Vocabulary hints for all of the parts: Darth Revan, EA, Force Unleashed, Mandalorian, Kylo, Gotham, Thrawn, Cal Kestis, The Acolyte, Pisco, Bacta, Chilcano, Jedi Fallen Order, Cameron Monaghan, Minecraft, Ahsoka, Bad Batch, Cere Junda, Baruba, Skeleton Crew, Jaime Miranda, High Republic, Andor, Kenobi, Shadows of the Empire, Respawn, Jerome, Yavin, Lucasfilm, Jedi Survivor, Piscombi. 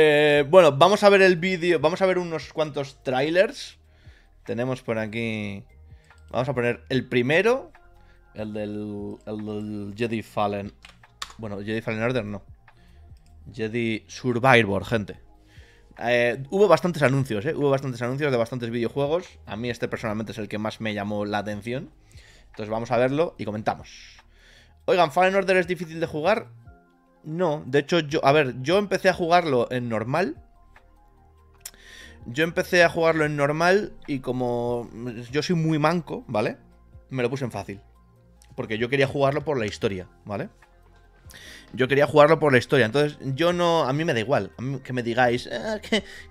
Bueno, vamos a ver el vídeo, vamos a ver unos cuantos trailers. Tenemos por aquí... Vamos a poner el primero, el del Jedi Fallen... Bueno, Jedi Fallen Order no. Jedi Survivor, gente. Hubo bastantes anuncios, hubo bastantes anuncios de bastantes videojuegos. A mí este personalmente es el que más me llamó la atención. Entonces vamos a verlo y comentamos. Oigan, Fallen Order es difícil de jugar... No, de hecho yo, a ver, yo empecé a jugarlo en normal. Yo empecé a jugarlo en normal y como yo soy muy manco, ¿vale? Me lo puse en fácil. Porque yo quería jugarlo por la historia, ¿vale? Yo quería jugarlo por la historia, entonces yo no, a mí me da igual. A mí que me digáis,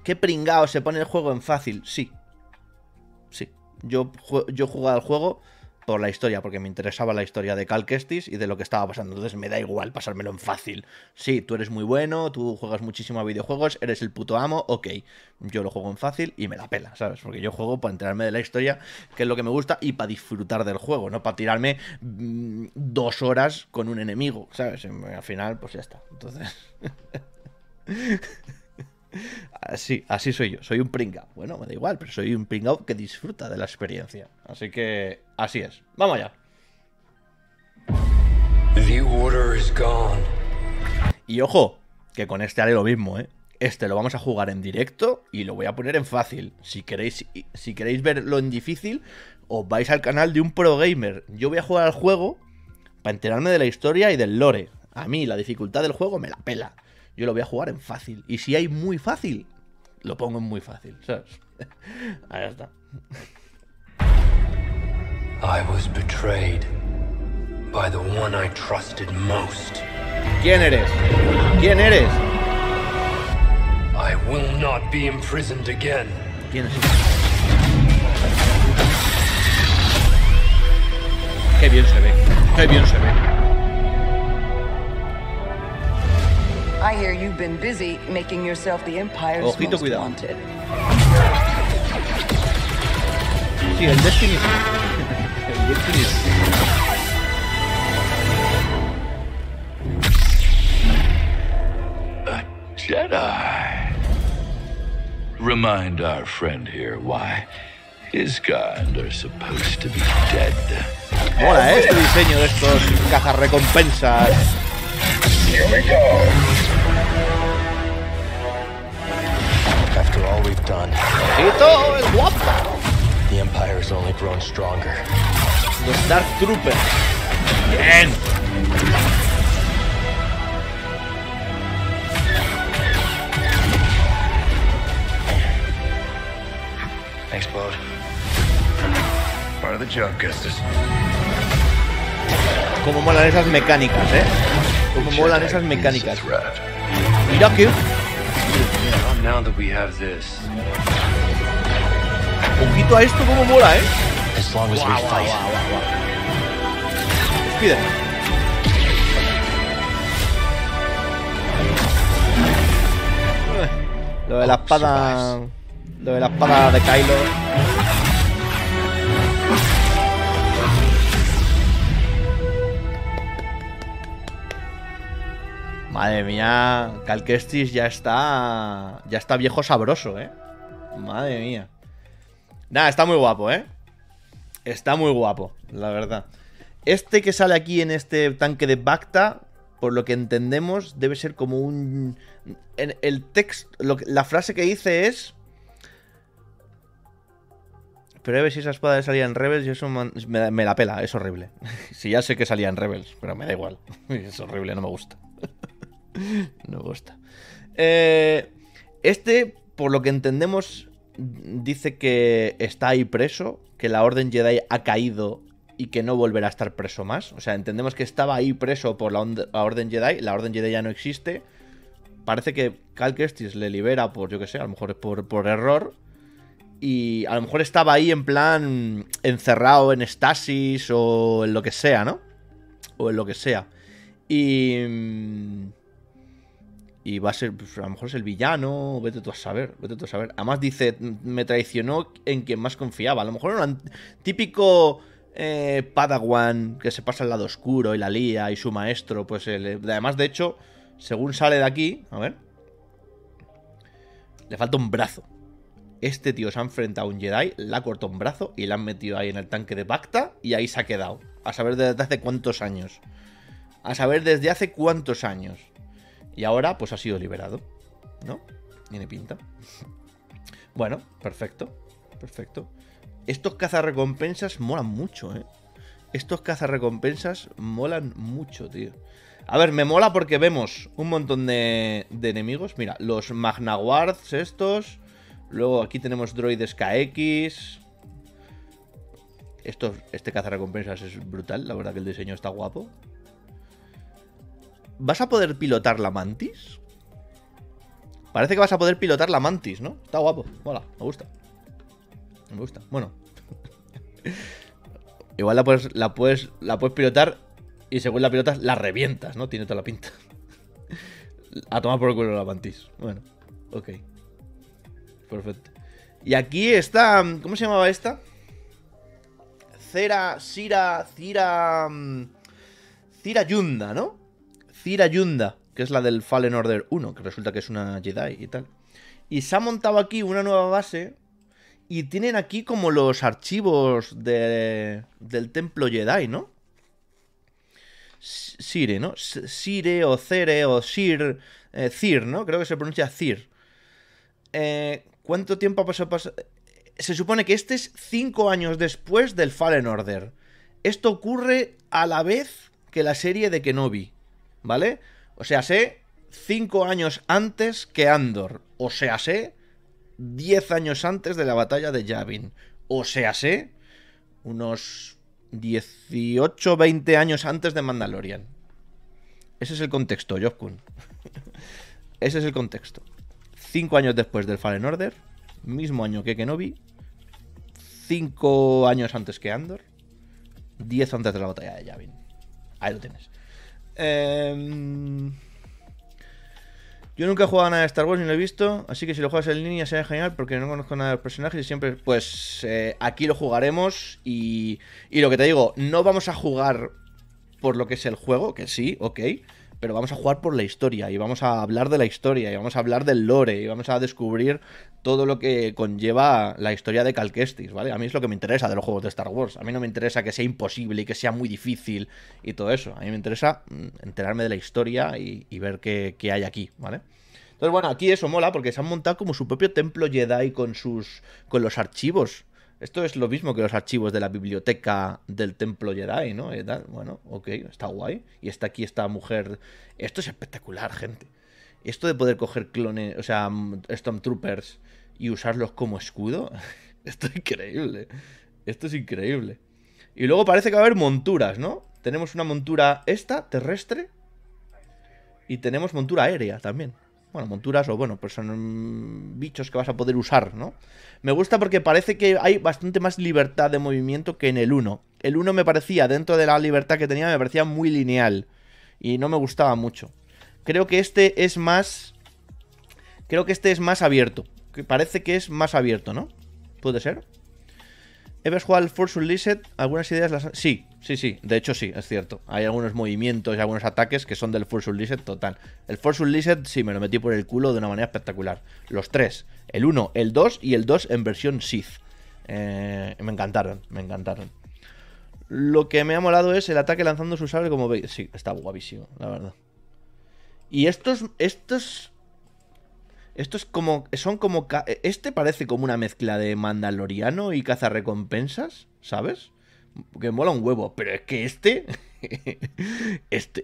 qué pringao se pone el juego en fácil. Sí, sí, yo jugaba el juego por la historia, porque me interesaba la historia de Cal Kestis y de lo que estaba pasando. Entonces me da igual pasármelo en fácil. Sí, tú eres muy bueno, tú juegas muchísimo a videojuegos, eres el puto amo, ok. Yo lo juego en fácil y me la pela, ¿sabes? Porque yo juego para enterarme de la historia, que es lo que me gusta, y para disfrutar del juego, no para tirarme 2 horas con un enemigo, ¿sabes? Y al final, pues ya está. Entonces... así soy yo, soy un pringao. Bueno, me da igual, pero soy un pringao que disfruta de la experiencia. Así que, así es. ¡Vamos allá! Y ojo, que con este haré lo mismo, ¿eh? Este lo vamos a jugar en directo y lo voy a poner en fácil. Si queréis verlo en difícil, os vais al canal de un pro gamer. Yo voy a jugar al juego para enterarme de la historia y del lore. A mí la dificultad del juego me la pela. Yo lo voy a jugar en fácil. Y si hay muy fácil, lo pongo en muy fácil, ¿sabes? Ahí está. ¿Quién eres? ¿Quién eres? ¿Quién es? Qué bien se ve. Qué bien se ve. I hear you've been busy making yourself the Empire's most wanted. Sí, el Destiny. El Destiny. A Jedi. Remind our friend here why his kind are supposed to be dead. Mola, ¿eh? Este diseño de estos cajas recompensas. Here we go. After all we've done, the Empire's only grown stronger. Los Dark Troopers. Bien. Thanks, Bode. Part of the job, Kestis. Como molan esas mecánicas, ¿eh? Como molan esas mecánicas. Mira que... Now that we have this. Un poquito a esto como mola, ¿eh? As long as we fight. Despide. Lo de la espada. Lo de la espada de Kylo. Madre mía, Cal Kestis ya está viejo sabroso, ¿eh? Madre mía. Nada, está muy guapo, ¿eh? Está muy guapo, la verdad. Este que sale aquí en este tanque de Bacta, por lo que entendemos, debe ser como un... En el texto, la frase que dice es... Pero a ver si esa espada salía en Rebels y eso me la pela, es horrible. Sí, ya sé que salía en Rebels, pero me da igual. Es horrible, no me gusta. No gusta. Este, por lo que entendemos, dice que está ahí preso, que la Orden Jedi ha caído y que no volverá a estar preso más. O sea, entendemos que estaba ahí preso por la Orden Jedi. La Orden Jedi ya no existe. Parece que Cal Kestis le libera por, yo que sé, a lo mejor por error. Y a lo mejor estaba ahí en plan encerrado en estasis o en lo que sea, ¿no? O en lo que sea. Y va a ser, pues, a lo mejor es el villano. Vete tú a saber, vete tú a saber. Además dice, me traicionó en quien más confiaba. A lo mejor era un típico Padawan que se pasa al lado oscuro y la lía y su maestro. Pues además, de hecho, según sale de aquí, a ver, Le falta un brazo. Este tío se ha enfrentado a un Jedi, le ha cortado un brazo y le han metido ahí en el tanque de Bacta y ahí se ha quedado. A saber desde hace cuántos años. A saber desde hace cuántos años. Y ahora pues ha sido liberado, ¿no? Tiene pinta. Bueno, perfecto. Perfecto. Estos cazarrecompensas molan mucho, ¿eh? Estos cazarrecompensas molan mucho, tío. A ver, me mola porque vemos un montón de enemigos. Mira, los Magnaguards estos. Luego aquí tenemos droides KX. Este cazarrecompensas es brutal. La verdad que el diseño está guapo. ¿Vas a poder pilotar la Mantis? Parece que vas a poder pilotar la Mantis, ¿no? Está guapo. Mola, me gusta. Me gusta. Bueno. Igual la puedes pilotar y según la pilotas la revientas, ¿no? Tiene toda la pinta. A tomar por el culo la Mantis. Bueno, ok. Perfecto. Y aquí está... ¿Cómo se llamaba esta? Cere Junda, ¿no? Cere Junda, que es la del Fallen Order 1, que resulta que es una Jedi y tal. Y se ha montado aquí una nueva base... Y tienen aquí como los archivos del templo Jedi, ¿no? Cere, ¿no? Cere o Cere o Cere, Cere, ¿no? Creo que se pronuncia Cere. ¿Cuánto tiempo ha pasado? Se supone que este es 5 años después del Fallen Order. Esto ocurre a la vez que la serie de Kenobi, ¿vale? O sea, sé 5 años antes que Andor. O sea, sé... 10 años antes de la batalla de Yavin. O sea, sé unos 18, 20 años antes de Mandalorian. Ese es el contexto, Jobkun. Ese es el contexto. 5 años después del Fallen Order. Mismo año que Kenobi. 5 años antes que Andor. 10 antes de la batalla de Yavin. Ahí lo tienes. Yo nunca he jugado nada de Star Wars ni lo he visto, así que si lo juegas en línea será genial porque no conozco nada de los personajes y siempre... Pues aquí lo jugaremos y lo que te digo, no vamos a jugar por lo que es el juego, que sí, ok, pero vamos a jugar por la historia y vamos a hablar de la historia y vamos a hablar del lore y vamos a descubrir todo lo que conlleva la historia de Cal Kestis, ¿vale? A mí es lo que me interesa de los juegos de Star Wars, a mí no me interesa que sea imposible y que sea muy difícil y todo eso, a mí me interesa enterarme de la historia y ver qué hay aquí, ¿vale? Entonces, bueno, aquí eso mola porque se han montado como su propio templo Jedi con los archivos. Esto es lo mismo que los archivos de la biblioteca del templo Jedi, ¿no? Bueno, ok, está guay. Y está aquí esta mujer... Esto es espectacular, gente. Esto de poder coger clones, o sea, Stormtroopers y usarlos como escudo, esto es increíble. Esto es increíble. Y luego parece que va a haber monturas, ¿no? Tenemos una montura esta, terrestre. Y tenemos montura aérea también. Bueno, monturas o bueno, pues son bichos que vas a poder usar, ¿no? Me gusta porque parece que hay bastante más libertad de movimiento que en el 1. El 1 me parecía, dentro de la libertad que tenía, me parecía muy lineal. Y no me gustaba mucho. Creo que este es más... Creo que este es más abierto. Parece que es más abierto, ¿no? ¿Puede ser? ¿Habéis jugado al Force Unleashed? ¿Algunas ideas las...? Sí, sí, sí. De hecho, sí, es cierto. Hay algunos movimientos y algunos ataques que son del Force Unleashed total. El Force Unleashed sí, me lo metí por el culo de una manera espectacular. Los tres. El 1, el 2 y el 2 en versión Sith. Me encantaron, me encantaron. Lo que me ha molado es el ataque lanzando su sable como veis. Sí, está guapísimo, la verdad. Y estos como son como... Este parece como una mezcla de Mandaloriano y cazarrecompensas, ¿sabes? Que mola un huevo, pero es que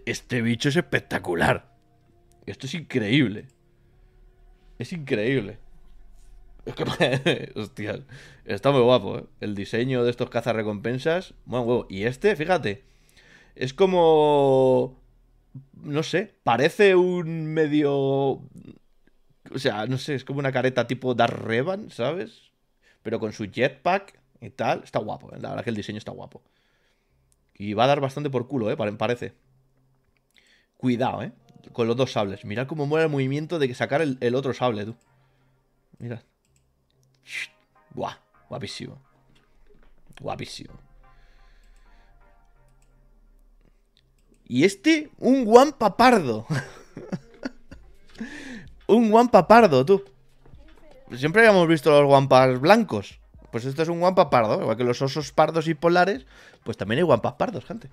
este bicho es espectacular. Esto es increíble. Es increíble. Es que... Hostia, está muy guapo, ¿eh? El diseño de estos cazarrecompensas, mola un huevo. Y este, fíjate, es como... No sé, parece un medio... O sea, no sé, es como una careta tipo Darth Revan, ¿sabes? Pero con su jetpack y tal. Está guapo, la verdad que el diseño está guapo. Y va a dar bastante por culo, ¿eh? Parece. Cuidado, ¿eh? Con los dos sables. Mirad cómo mola el movimiento de sacar el otro sable, tú. Mirad. Buah, guapísimo. Guapísimo. Y este, un Wampa pardo. Un Wampa pardo, tú. siempre habíamos visto los wampas blancos. Pues esto es un wampa pardo. Igual que los osos pardos y polares, pues también hay wampas pardos, gente.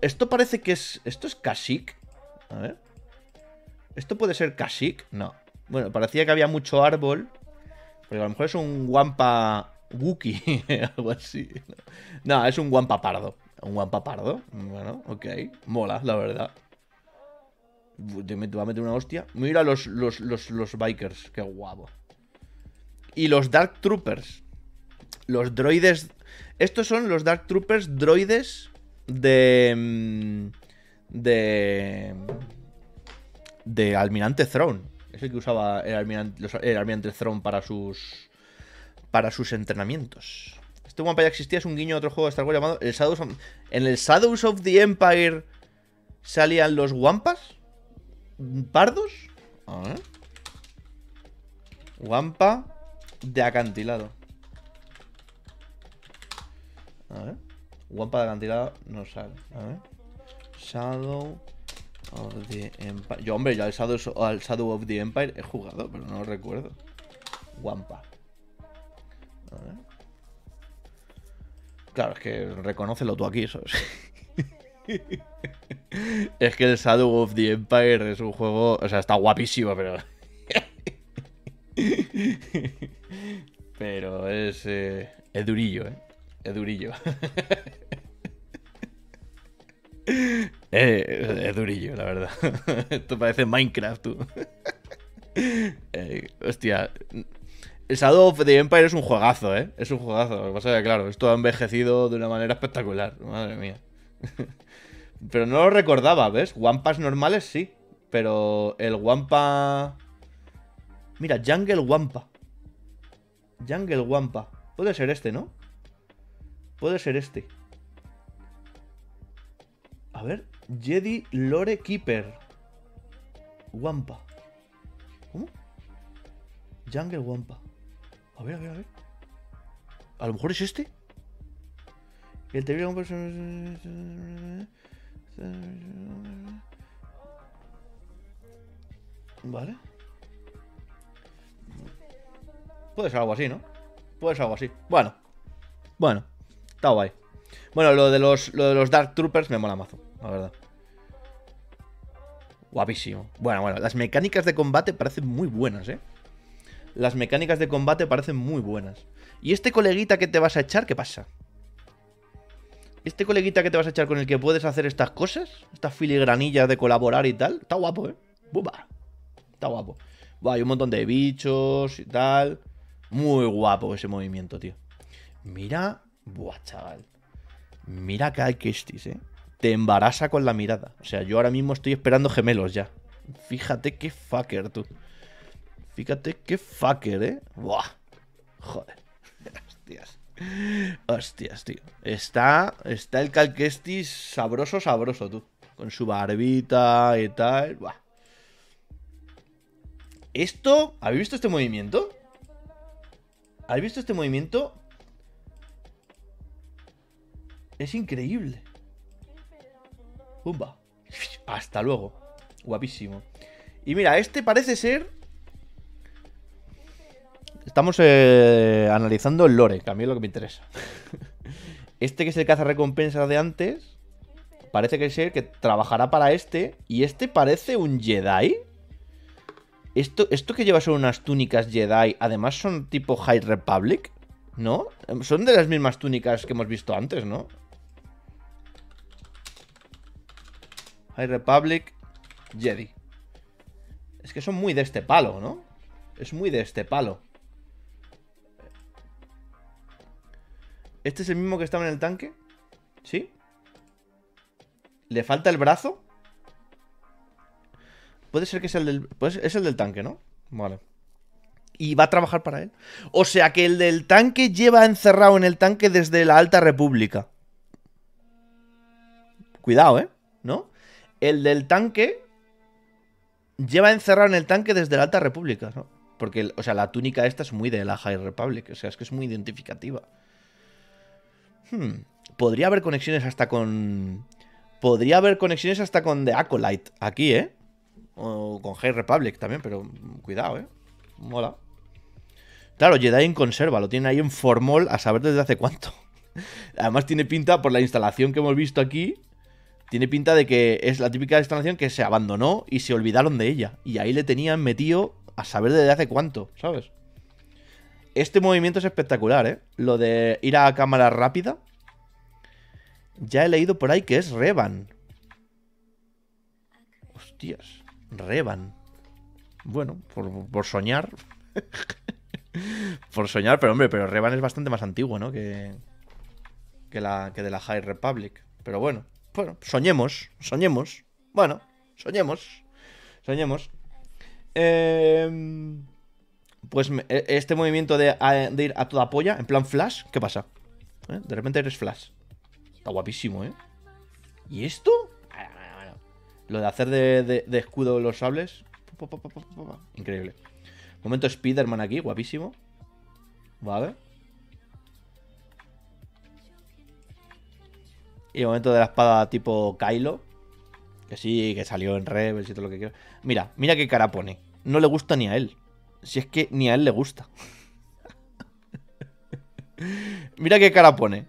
Esto parece que es... Esto es cacique. A ver. ¿Esto puede ser cacique? No. Bueno, parecía que había mucho árbol. Pero a lo mejor es un wampa wookie, algo así. No, es un wampa pardo. ¿Un wampa pardo? Bueno, ok. Mola, la verdad. Te va a meter una hostia. Mira los bikers, qué guapo. Y los Dark Troopers. Los droides. Estos son los Dark Troopers droides de Almirante Thrawn. Es el que usaba el Almirante Thrawn para sus entrenamientos. Este Wampa ya existía, es un guiño a otro juego de Star Wars llamado el Shadows of... En el Shadows of the Empire salían los Wampas pardos. A ver. Wampa de acantilado. A ver. Wampa de acantilado no sale. A ver. Shadow of the Empire. Yo, hombre, yo al Shadow of the Empire he jugado, pero no lo recuerdo. Wampa. A ver. Claro, es que reconócelo tú aquí, ¿sabes? Es que el Shadow of the Empire es un juego... O sea, está guapísimo, pero... Pero es durillo, ¿eh? Es durillo. Es durillo, la verdad. Esto parece Minecraft, tú. Hostia. El Shadow of the Empire es un juegazo, ¿eh? Es un juegazo. Lo que pasa es que, claro, esto ha envejecido de una manera espectacular. Madre mía. Pero no lo recordaba, ¿ves? Wampas normales sí. Pero el Wampa... Mira, Jungle Wampa. Jungle Wampa. Puede ser este, ¿no? Puede ser este. A ver. Jedi Lore Keeper. Wampa. ¿Cómo? Jungle Wampa. A ver, a ver, a ver. A lo mejor es este. El te un personaje. Vale. Puede ser algo así, ¿no? Puede ser algo así. Bueno. Bueno. Está guay. Bueno, lo de los Dark Troopers me mola mazo, la verdad. Guapísimo. Bueno, bueno. Las mecánicas de combate parecen muy buenas, ¿eh? Las mecánicas de combate parecen muy buenas. ¿Y este coleguita que te vas a echar? ¿Qué pasa? Este coleguita que te vas a echar con el que puedes hacer estas cosas, estas filigranillas de colaborar y tal, está guapo, ¿eh? Buba. Está guapo. Buah, hay un montón de bichos y tal. Muy guapo ese movimiento, tío. Mira. Buah, chaval. Mira Cal Kestis, ¿eh? Te embaraza con la mirada. O sea, yo ahora mismo estoy esperando gemelos ya. Fíjate qué fucker, tú. Fíjate qué fucker, ¿eh? Buah. Joder. Hostias. Hostias, tío. Está el Cal Kestis sabroso, sabroso, tú. Con su barbita y tal. Buah. Esto... ¿Habéis visto este movimiento? ¿Habéis visto este movimiento? Es increíble. ¡Pumba! Hasta luego. Guapísimo. Y mira, este parece ser... Estamos analizando el lore, que a mí es lo que me interesa. Este que es el cazarrecompensas de antes, parece que es el que trabajará para este. Y este parece un Jedi. Esto que lleva son unas túnicas Jedi. Además son tipo High Republic, ¿no? Son de las mismas túnicas que hemos visto antes, ¿no? High Republic, Jedi. Es que son muy de este palo, ¿no? Es muy de este palo. ¿Este es el mismo que estaba en el tanque? ¿Sí? ¿Le falta el brazo? Puede ser que es el del... Pues es el del tanque, ¿no? Vale. Y va a trabajar para él. O sea que el del tanque lleva encerrado en el tanque desde la Alta República. Cuidado, ¿eh? ¿No? El del tanque lleva encerrado en el tanque desde la Alta República, ¿no? Porque, o sea, la túnica esta es muy de la High Republic. O sea, es que es muy identificativa. Podría haber conexiones hasta con... Podría haber conexiones hasta con The Acolyte aquí, ¿eh? O con High Republic también, pero cuidado, ¿eh? Mola. Claro, Jedi en conserva, lo tienen ahí en formol a saber desde hace cuánto. Además tiene pinta, por la instalación que hemos visto aquí, tiene pinta de que es la típica instalación que se abandonó y se olvidaron de ella. Y ahí le tenían metido a saber desde hace cuánto, ¿sabes? Este movimiento es espectacular, ¿eh? Lo de ir a cámara rápida. Ya he leído por ahí que es Revan. Hostias, Revan. Bueno, por soñar. Por soñar, pero hombre, pero Revan es bastante más antiguo, ¿no? Que de la High Republic. Pero bueno, soñemos. Bueno, soñemos. Pues este movimiento de ir a toda polla, en plan Flash, ¿qué pasa? ¿Eh? De repente eres Flash. Está guapísimo, ¿eh? ¿Y esto? Lo de hacer de escudo los sables. Increíble. Momento Spiderman aquí, guapísimo. Vale. Y el momento de la espada tipo Kylo. Que sí, que salió en Rebels y todo lo que quiera. Mira, mira qué cara pone. No le gusta ni a él. Si es que ni a él le gusta. Mira qué cara pone.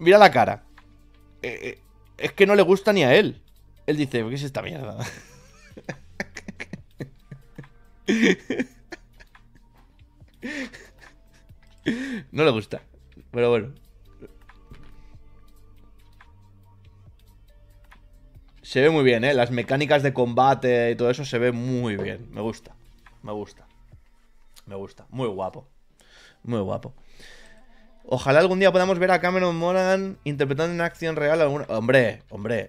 Mira la cara. Es que no le gusta ni a él. Él dice, ¿qué es esta mierda? No le gusta. Pero bueno. Se ve muy bien, ¿eh? Las mecánicas de combate y todo eso se ve muy bien. Me gusta. Me gusta. Muy guapo. Ojalá algún día podamos ver a Cameron Monaghan interpretando en acción real alguna... Hombre,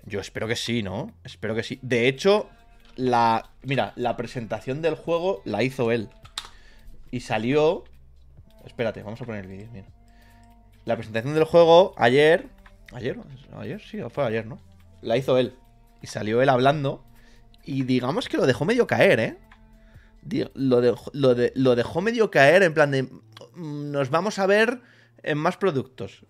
yo espero que sí, ¿no? Espero que sí. De hecho, mira, la presentación del juego la hizo él. Y salió... Espérate, vamos a poner el vídeo, mira. La presentación del juego ayer... ¿Ayer? Sí, fue ayer, ¿no? La hizo él. Y salió él hablando. Y digamos que lo dejó medio caer, ¿eh? Lo dejó medio caer en plan de... Nos vamos a ver... En más productos.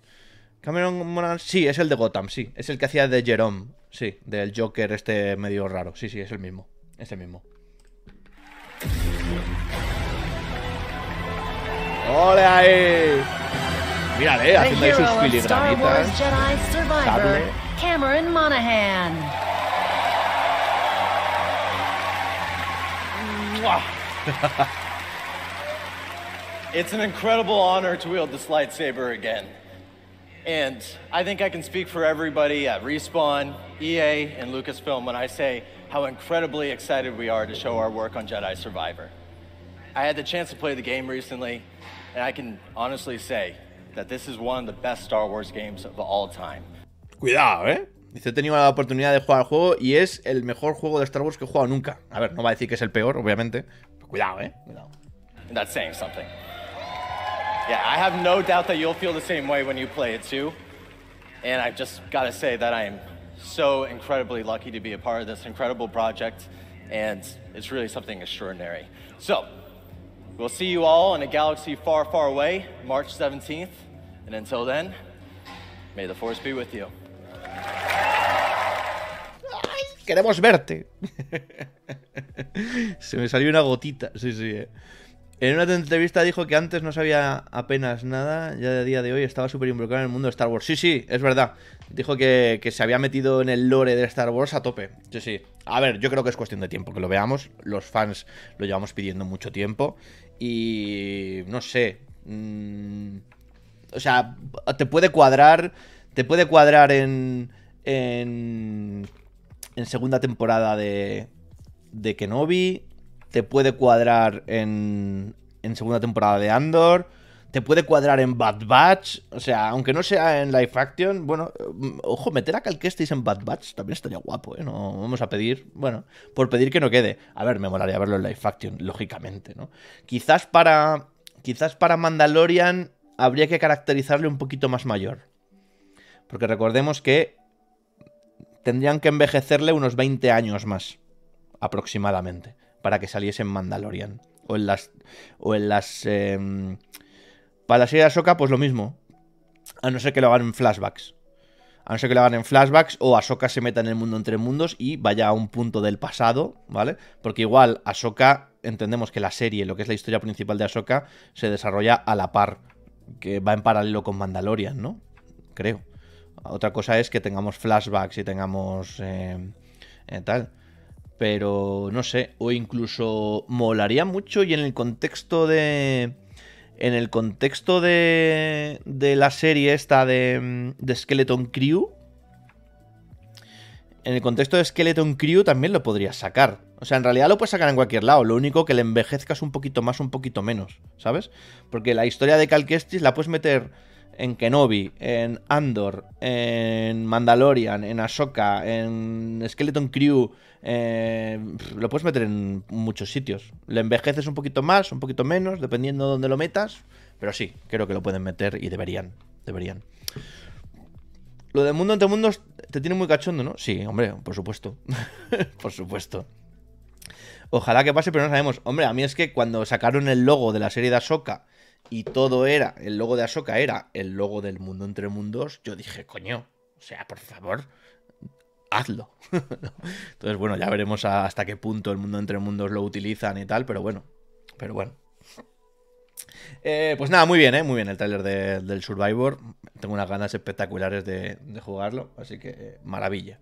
Cameron Monaghan, sí, es el de Gotham, sí. Es el que hacía de Jerome, sí. Del Joker este medio raro. Sí, es el mismo. Es el mismo. ¡Ole ahí! Mírale, haciendo ahí sus filigranitas. Cable. Cameron Monaghan. It's an incredible honor to wield this lightsaber again. And I think I can speak for everybody at Respawn, EA, and Lucasfilm when I say how incredibly excited we are to show our work on Jedi Survivor. I had the chance to play the game recently, and I can honestly say that this is one of the best Star Wars games of all time. Cuidado, ¿eh? Dice, he tenido la oportunidad de jugar al juego y es el mejor juego de Star Wars que he jugado nunca. A ver, no va a decir que es el peor, obviamente. Pero cuidado, ¿eh? Cuidado. And that's saying something. Yeah, I have no doubt that you'll feel the same way when you play it too. And I've just got to say that I am so incredibly lucky to be a part of this incredible project, and it's really something extraordinary. So, we'll see you all in a galaxy far, far away, March 17th. And until then, may the Force be with you. Ay, queremos verte. Se me salió una gotita. Sí, eh. En una entrevista dijo que antes no sabía apenas nada, ya de día de hoy estaba súper involucrado en el mundo de Star Wars. Sí, es verdad. Dijo que se había metido en el lore de Star Wars a tope. Sí. A ver, yo creo que es cuestión de tiempo que lo veamos. Los fans lo llevamos pidiendo mucho tiempo. Y... no sé. O sea, te puede cuadrar en segunda temporada de Kenobi... Te puede cuadrar en segunda temporada de Andor. Te puede cuadrar en Bad Batch. O sea, aunque no sea en Live Action. Bueno, ojo, meter a Cal Kestis en Bad Batch también estaría guapo, ¿eh? No, vamos a pedir, bueno, por pedir que no quede. A ver, me molaría verlo en Live Action, lógicamente, ¿no? Quizás para Mandalorian habría que caracterizarle un poquito más mayor. Porque recordemos que tendrían que envejecerle unos 20 años más, aproximadamente, para que saliese en Mandalorian. Para la serie de Ahsoka, pues lo mismo. A no ser que lo hagan en flashbacks. O Ahsoka se meta en el mundo entre mundos y vaya a un punto del pasado, ¿vale? Porque igual Ahsoka entendemos que la serie, lo que es la historia principal de Ahsoka, se desarrolla a la par, que va en paralelo con Mandalorian, ¿no? Creo. Otra cosa es que tengamos flashbacks y tengamos tal. Pero no sé, o incluso molaría mucho y en el contexto de... En el contexto de la serie esta de Skeleton Crew, en el contexto de Skeleton Crew también lo podrías sacar. O sea, en realidad lo puedes sacar en cualquier lado. Lo único que le envejezcas un poquito más, un poquito menos, ¿sabes? Porque la historia de Cal Kestis la puedes meter en Kenobi, en Andor, en Mandalorian, en Ahsoka, en Skeleton Crew. Lo puedes meter en muchos sitios. Le envejeces un poquito más, un poquito menos, dependiendo de dónde lo metas. Pero sí, creo que lo pueden meter y deberían. Deberían. Lo de mundo entre mundos te tiene muy cachondo, ¿no? Sí, hombre, por supuesto. Por supuesto. Ojalá que pase, pero no sabemos. Hombre, a mí es que cuando sacaron el logo de la serie de Ahsoka y todo era, el logo de Ahsoka era el logo del mundo entre mundos, yo dije, coño, o sea, por favor, hazlo. Entonces, bueno, ya veremos hasta qué punto el mundo entre mundos lo utilizan y tal, pero bueno, pues nada, muy bien el tráiler del Survivor. Tengo unas ganas espectaculares de jugarlo, así que maravilla.